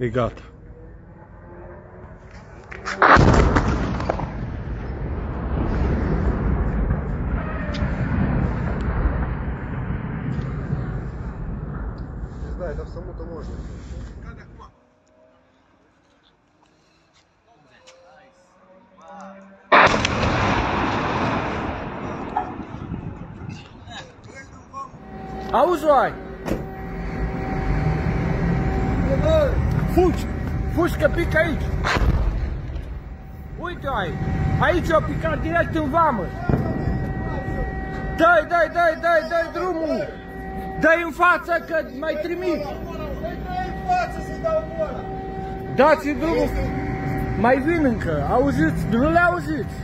E gata. Auzi, oai! Fugi! Fugi că pică aici! Uite, oai! Aici o picat direct în vamă! Dă-i, dă-i, dă-i, dă-i, dă-i drumul! Dă-i în față că mai trimit! Dă-i în față să dau bola! Dați-i drumul! Mai vin încă! Auziți? Nu le auziți!